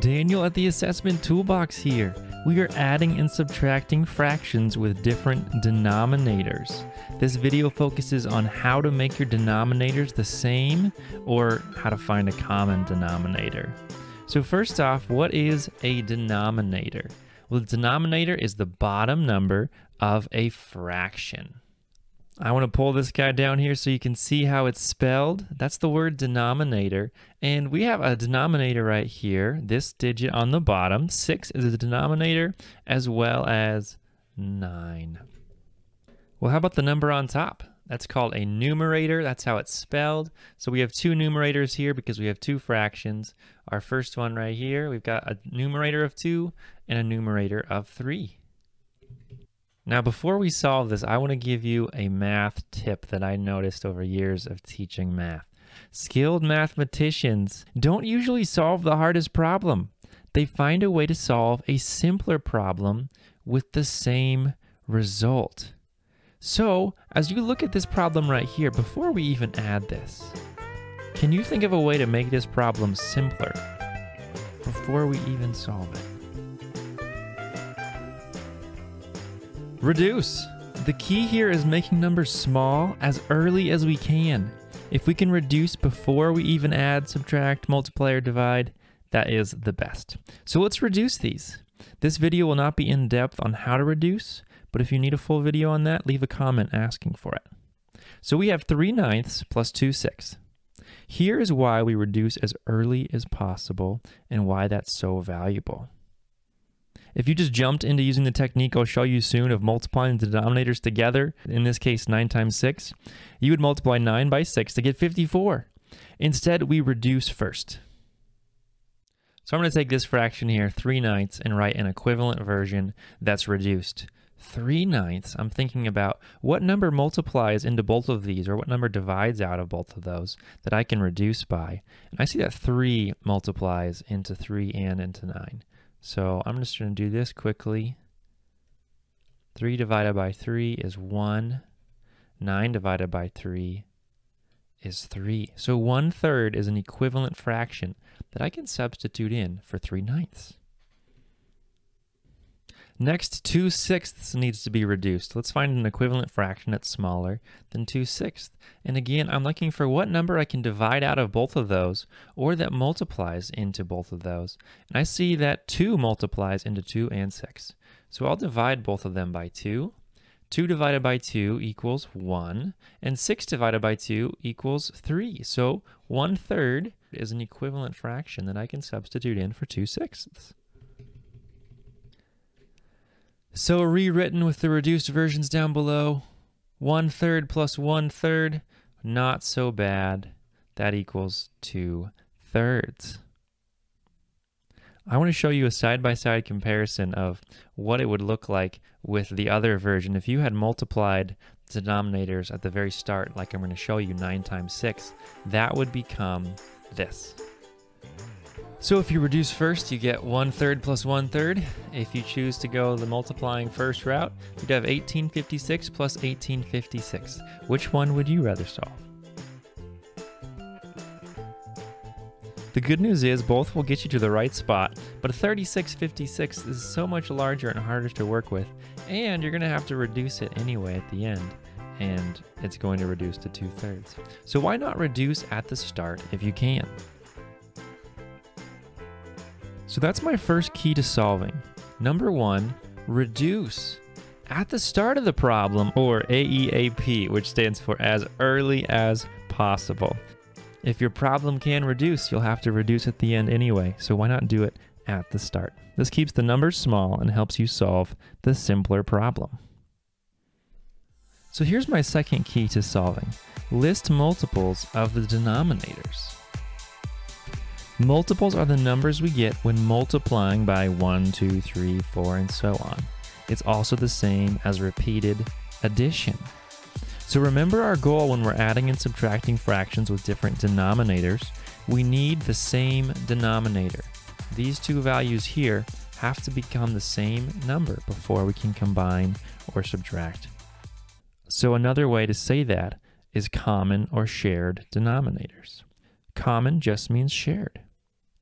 Daniel at the Assessment Toolbox here. We are adding and subtracting fractions with different denominators. This video focuses on how to make your denominators the same or how to find a common denominator. So first off, what is a denominator? Well, the denominator is the bottom number of a fraction. I want to pull this guy down here so you can see how it's spelled. That's the word denominator. And we have a denominator right here, this digit on the bottom. 6 is the denominator, as well as 9. Well, how about the number on top? That's called a numerator. That's how it's spelled. So we have two numerators here because we have two fractions. Our first one right here, we've got a numerator of 2 and a numerator of 3. Now, before we solve this, I want to give you a math tip that I noticed over years of teaching math. Skilled mathematicians don't usually solve the hardest problem. They find a way to solve a simpler problem with the same result. So, as you look at this problem right here, before we even add this, can you think of a way to make this problem simpler before we even solve it? Reduce. The key here is making numbers small as early as we can. If we can reduce before we even add, subtract, multiply, or divide, that is the best. So let's reduce these. This video will not be in depth on how to reduce, but if you need a full video on that, leave a comment asking for it. So we have 3/9 plus 2/6. Here is why we reduce as early as possible and why that's so valuable. If you just jumped into using the technique I'll show you soon of multiplying the denominators together, in this case 9 times 6, you would multiply 9 by 6 to get 54. Instead, we reduce first. So I'm going to take this fraction here, 3/9, and write an equivalent version that's reduced. 3/9, I'm thinking about what number multiplies into both of these, or what number divides out of both of those that I can reduce by. And I see that 3 multiplies into 3 and into 9. So I'm just going to do this quickly. 3 divided by 3 is 1. 9 divided by 3 is 3. So 1/3 is an equivalent fraction that I can substitute in for 3/9. Next, 2/6 needs to be reduced. Let's find an equivalent fraction that's smaller than 2/6. And again, I'm looking for what number I can divide out of both of those, or that multiplies into both of those. And I see that 2 multiplies into 2 and 6. So I'll divide both of them by 2. 2 divided by 2 equals 1, and 6 divided by 2 equals 3. So 1/3 is an equivalent fraction that I can substitute in for 2/6. So rewritten with the reduced versions down below, 1/3 plus 1/3, not so bad. That equals 2/3. I want to show you a side-by-side comparison of what it would look like with the other version. If you had multiplied denominators at the very start, like I'm going to show you, 9 times 6, that would become this. So if you reduce first, you get 1/3 plus 1/3. If you choose to go the multiplying first route, you'd have 1856 plus 1856. Which one would you rather solve? The good news is both will get you to the right spot, but 3656 is so much larger and harder to work with, and you're going to have to reduce it anyway at the end, and it's going to reduce to 2/3. So why not reduce at the start if you can? So that's my first key to solving. Number 1, reduce at the start of the problem, or AEAP, which stands for as early as possible. If your problem can reduce, you'll have to reduce at the end anyway, so why not do it at the start? This keeps the numbers small and helps you solve the simpler problem. So here's my second key to solving. List multiples of the denominators. Multiples are the numbers we get when multiplying by 1, 2, 3, 4, and so on. It's also the same as repeated addition. So remember our goal when we're adding and subtracting fractions with different denominators. We need the same denominator. These two values here have to become the same number before we can combine or subtract. So another way to say that is common or shared denominators. Common just means shared.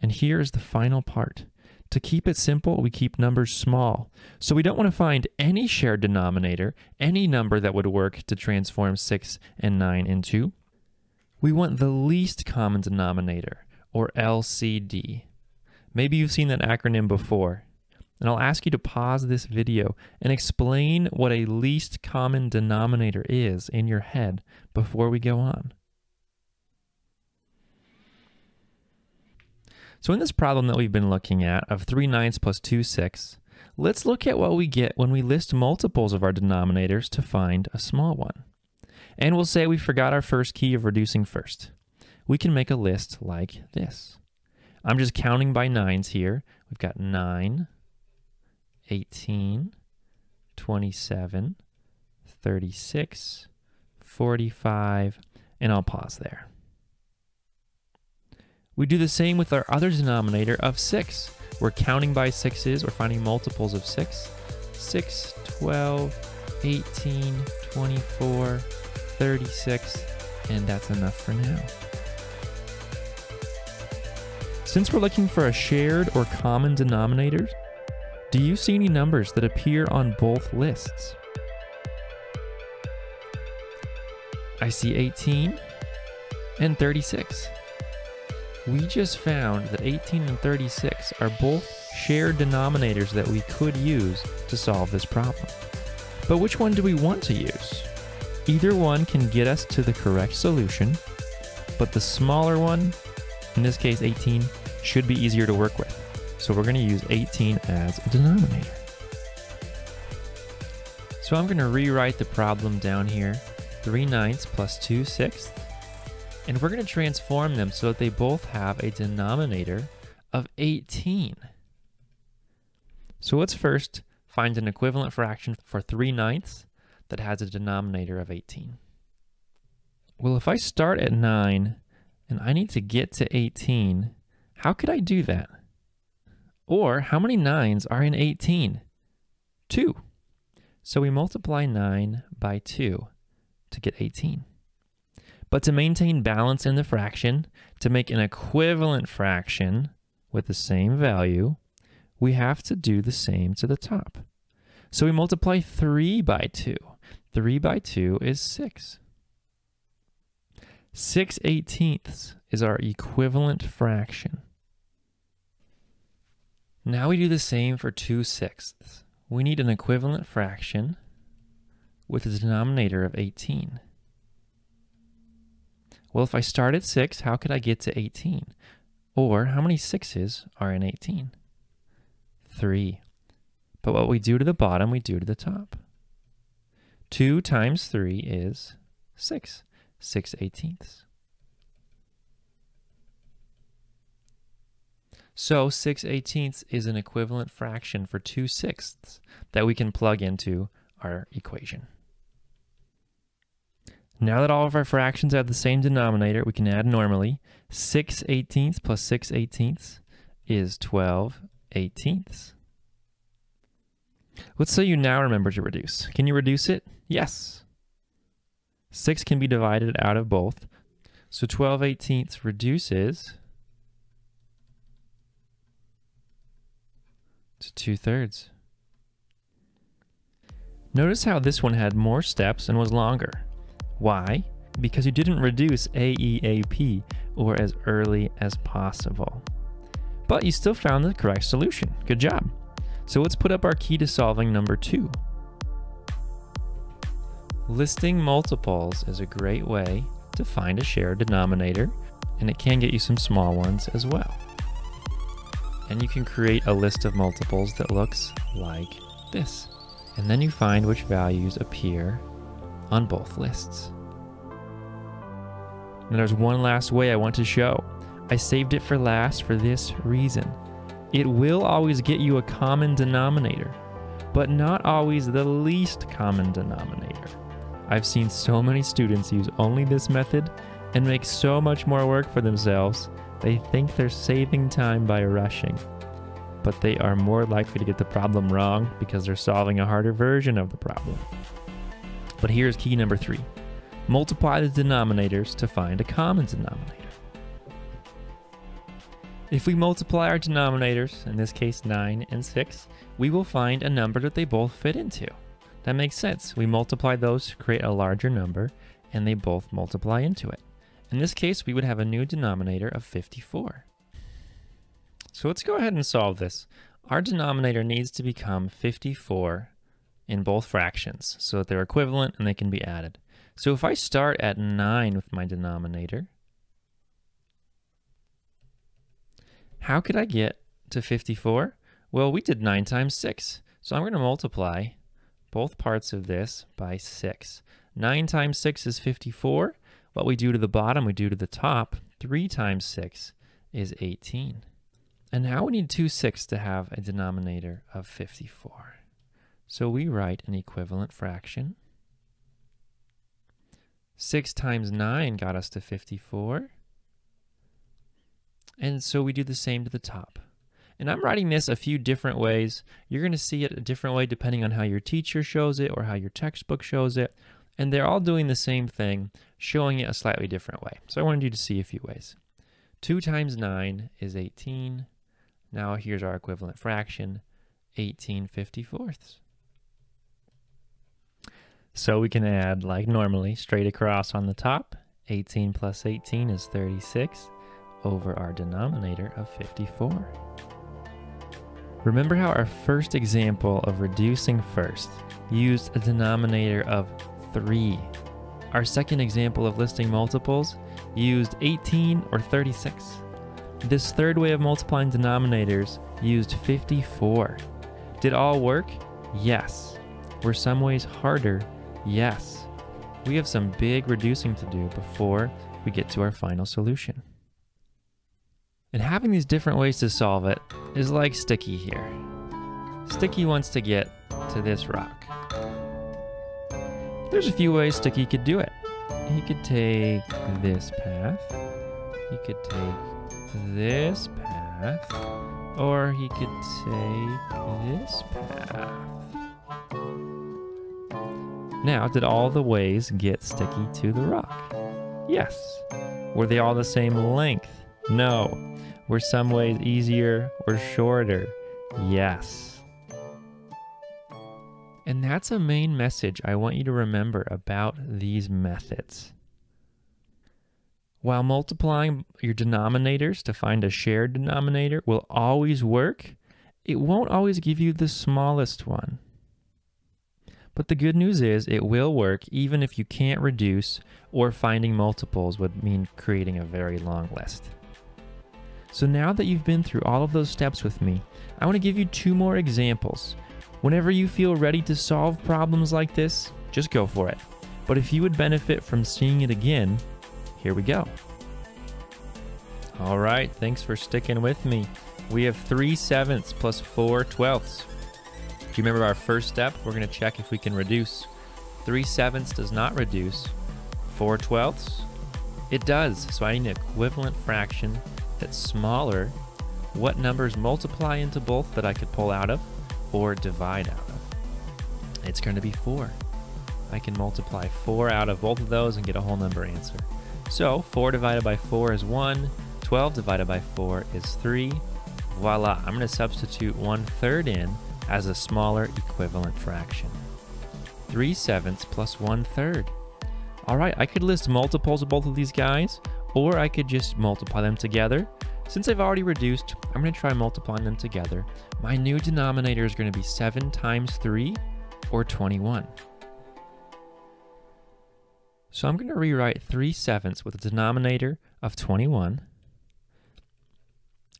And here's the final part. To keep it simple, we keep numbers small. So we don't want to find any shared denominator, any number that would work to transform 6 and 9 into. We want the least common denominator, or LCD. Maybe you've seen that acronym before. And I'll ask you to pause this video and explain what a least common denominator is in your head before we go on. So in this problem that we've been looking at of 3 9ths plus 2 6, let's look at what we get when we list multiples of our denominators to find a small one. And we'll say we forgot our first key of reducing first. We can make a list like this. I'm just counting by 9s here. We've got 9, 18, 27, 36, 45, and I'll pause there. We do the same with our other denominator of 6. We're counting by 6s or finding multiples of 6. 6, 12, 18, 24, 36, and that's enough for now. Since we're looking for a shared or common denominator, do you see any numbers that appear on both lists? I see 18 and 36. We just found that 18 and 36 are both shared denominators that we could use to solve this problem. But which one do we want to use? Either one can get us to the correct solution, but the smaller one, in this case 18, should be easier to work with. So we're going to use 18 as a denominator. So I'm going to rewrite the problem down here, 3 9ths plus 2 6ths. And we're going to transform them so that they both have a denominator of 18. So let's first find an equivalent fraction for 3 9ths that has a denominator of 18. Well, if I start at 9 and I need to get to 18, how could I do that? Or how many 9s are in 18? 2. So we multiply 9 by 2 to get 18. But to maintain balance in the fraction, to make an equivalent fraction with the same value, we have to do the same to the top. So we multiply 3 by 2. 3 by 2 is 6. 6/18ths is our equivalent fraction. Now we do the same for 2/6ths. We need an equivalent fraction with a denominator of 18. Well, if I start at 6, how could I get to 18? Or how many 6s are in 18? 3. But what we do to the bottom, we do to the top. 2 times 3 is 6. 6/18ths. So 6/18ths is an equivalent fraction for 2/6ths that we can plug into our equation. Now that all of our fractions have the same denominator, we can add normally. 6/18ths plus 6/18ths is 12/18ths. Let's say you now remember to reduce. Can you reduce it? Yes. 6 can be divided out of both. So 12/18ths reduces to 2/3. Notice how this one had more steps and was longer. Why? Because you didn't reduce AEAP or as early as possible. But you still found the correct solution. Good job. So let's put up our key to solving number 2. Listing multiples is a great way to find a shared denominator, and it can get you some small ones as well. And you can create a list of multiples that looks like this. And then you find which values appear on both lists. And there's one last way I want to show. I saved it for last for this reason. It will always get you a common denominator, but not always the least common denominator. I've seen so many students use only this method and make so much more work for themselves. They think they're saving time by rushing, but they are more likely to get the problem wrong because they're solving a harder version of the problem. But here's key number 3. Multiply the denominators to find a common denominator. If we multiply our denominators, in this case 9 and 6, we will find a number that they both fit into. That makes sense. We multiply those to create a larger number, and they both multiply into it. In this case, we would have a new denominator of 54. So let's go ahead and solve this. Our denominator needs to become 54 in both fractions so that they're equivalent and they can be added. So if I start at 9 with my denominator, how could I get to 54? Well, we did 9 times 6. So I'm going to multiply both parts of this by 6. 9 times 6 is 54. What we do to the bottom, we do to the top. 3 times 6 is 18. And now we need 2 6 to have a denominator of 54. So we write an equivalent fraction. 6 times 9 got us to 54. And so we do the same to the top. And I'm writing this a few different ways. You're going to see it a different way depending on how your teacher shows it or how your textbook shows it. And they're all doing the same thing, showing it a slightly different way. So I wanted you to see a few ways. 2 times 9 is 18. Now here's our equivalent fraction, 18/54. So we can add, like normally, straight across on the top. 18 plus 18 is 36 over our denominator of 54. Remember how our first example of reducing first used a denominator of 3. Our second example of listing multiples used 18 or 36. This third way of multiplying denominators used 54. Did all work? Yes. Were some ways harder? Yes. We have some big reducing to do before we get to our final solution. And having these different ways to solve it is like Sticky here. Sticky wants to get to this rock. There's a few ways Sticky could do it. He could take this path, he could take this path, or he could take this path. Now, did all the ways get Sticky to the rock? Yes. Were they all the same length? No. Were some ways easier or shorter? Yes. And that's a main message I want you to remember about these methods. While multiplying your denominators to find a shared denominator will always work, it won't always give you the smallest one. But the good news is it will work even if you can't reduce, or finding multiples would mean creating a very long list. So now that you've been through all of those steps with me, I want to give you 2 more examples. Whenever you feel ready to solve problems like this, just go for it. But if you would benefit from seeing it again, here we go. All right, thanks for sticking with me. We have 3/7 plus 4/12. Do you remember our first step? We're going to check if we can reduce. 3/7 does not reduce. 4/12, it does. So I need an equivalent fraction that's smaller. What numbers multiply into both that I could pull out of or divide out of? It's going to be 4. I can multiply 4 out of both of those and get a whole number answer. So 4 divided by 4 is 1, 12 divided by 4 is 3. Voila, I'm going to substitute 1/3 in as a smaller equivalent fraction. 3/7 plus 1/3. All right, I could list multiples of both of these guys, or I could just multiply them together. Since I've already reduced, I'm going to try multiplying them together. My new denominator is going to be 7 times 3, or 21. So I'm going to rewrite 3/7 with a denominator of 21.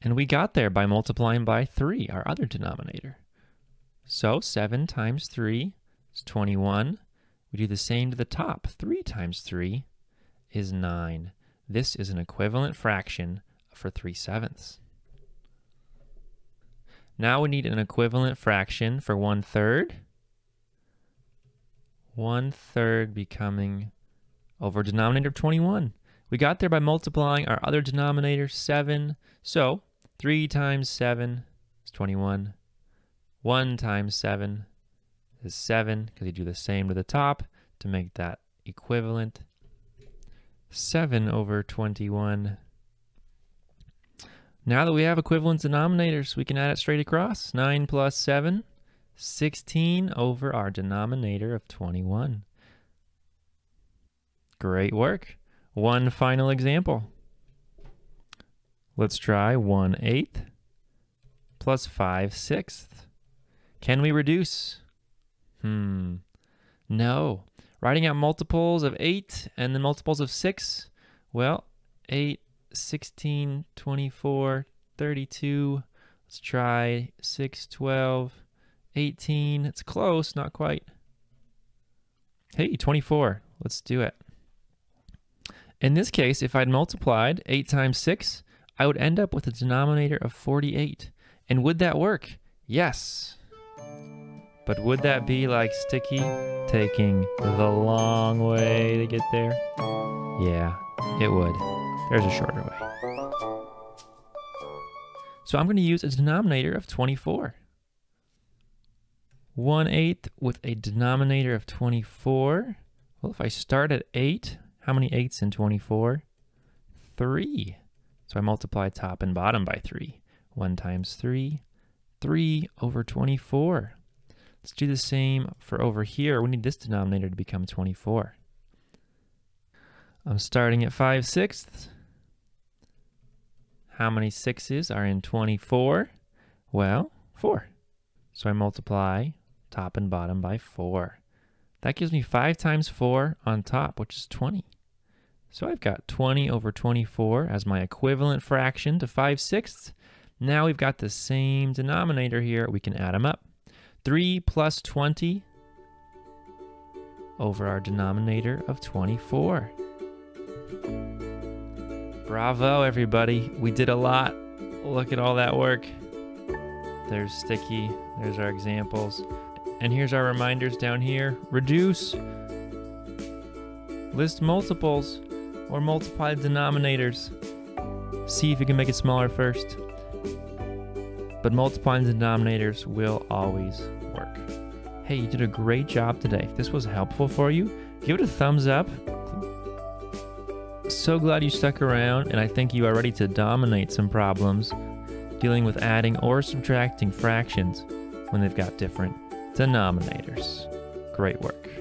And we got there by multiplying by 3, our other denominator. So 7 times 3 is 21. We do the same to the top. 3 times 3 is 9. This is an equivalent fraction for 3/7. Now we need an equivalent fraction for 1/3. 1/3 becoming over denominator of 21. We got there by multiplying our other denominator, 7. So 3 times 7 is 21. 1 times 7 is 7, because you do the same to the top to make that equivalent. 7 over 21. Now that we have equivalence denominators, we can add it straight across. 9 plus 7, 16 over our denominator of 21. Great work. One final example. Let's try 1/8 plus 5/6. Can we reduce? No. Writing out multiples of 8 and then multiples of 6. Well, 8, 16, 24, 32. Let's try 6, 12, 18. It's close, not quite. Hey, 24. Let's do it. In this case, if I'd multiplied 8 times 6, I would end up with a denominator of 48. And would that work? Yes. But would that be like Sticky taking the long way to get there? Yeah, it would. There's a shorter way. So I'm going to use a denominator of 24. 1/8 with a denominator of 24. Well, if I start at 8, how many 8s in 24? 3. So I multiply top and bottom by 3. 1 times 3, 3 over 24. Let's do the same for over here. We need this denominator to become 24. I'm starting at 5/6. How many 6s are in 24? Well, 4. So I multiply top and bottom by 4. That gives me 5 times 4 on top, which is 20. So I've got 20 over 24 as my equivalent fraction to 5/6. Now we've got the same denominator here. We can add them up. 3 plus 20 over our denominator of 24. Bravo, everybody. We did a lot. Look at all that work. There's Sticky. There's our examples. And here's our reminders down here. Reduce, list multiples, or multiply denominators. See if you can make it smaller first. But multiplying denominators will always work. Hey, you did a great job today. If this was helpful for you, give it a thumbs up. So glad you stuck around, and I think you are ready to dominate some problems dealing with adding or subtracting fractions when they've got different denominators. Great work.